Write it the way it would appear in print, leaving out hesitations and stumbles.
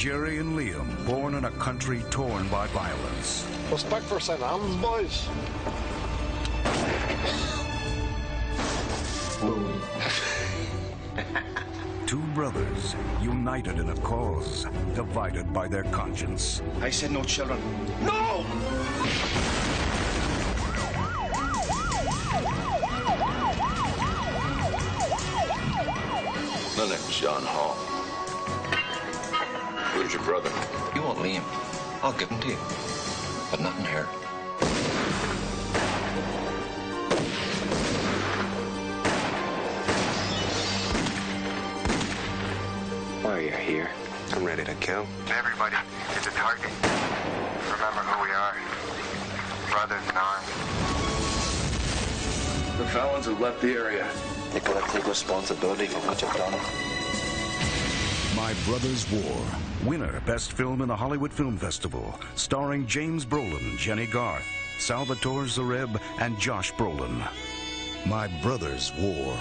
Jerry and Liam, born in a country torn by violence. Respect for St. Albans, boys. Two brothers, united in a cause, divided by their conscience. I said no children. No! My name's John Hall. Where's your brother? You want Liam? I'll give him to you, but not in here. Why are you here? I'm ready to kill. Everybody is a target. Remember who we are. Brothers in arms. The felons have left the area. They gotta take responsibility for what you've done. My Brother's War, winner Best Film in the Hollywood Film Festival, starring James Brolin, Jenny Garth, Salvatore Zareb, and Josh Brolin. My Brother's War.